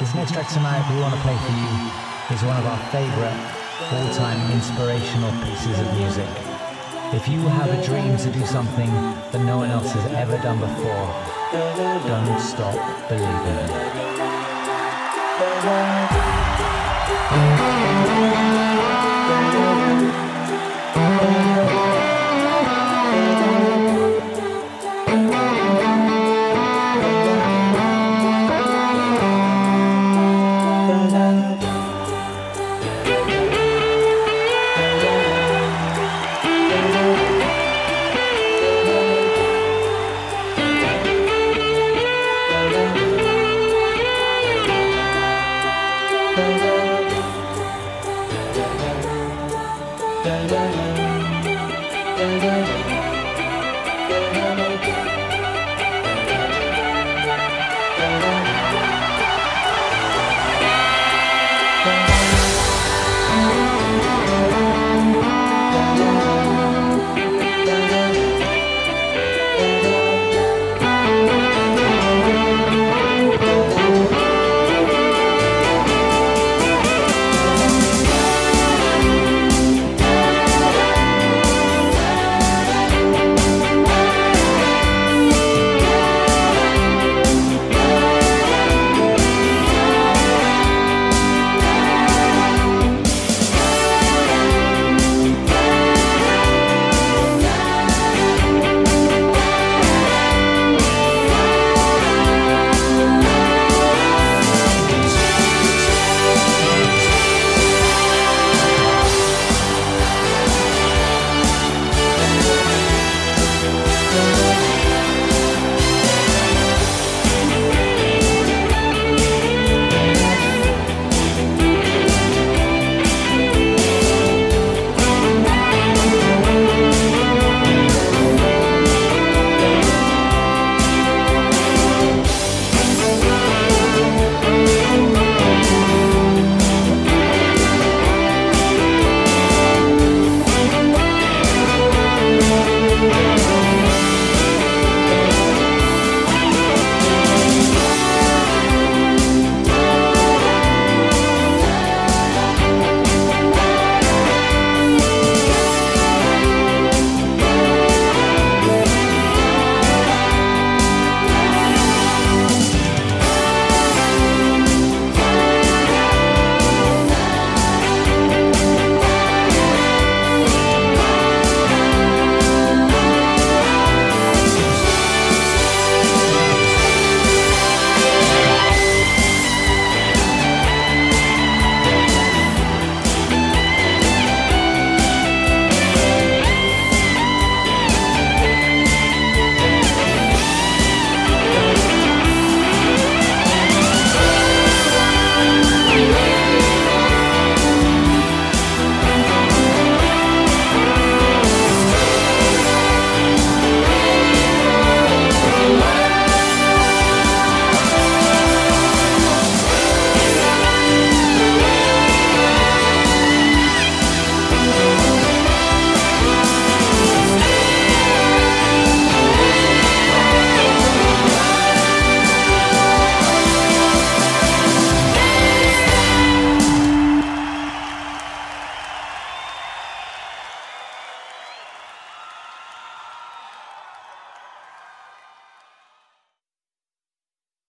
This next track tonight we want to play for you is one of our favourite all-time inspirational pieces of music. If you have a dream to do something that no one else has ever done before, don't stop believing.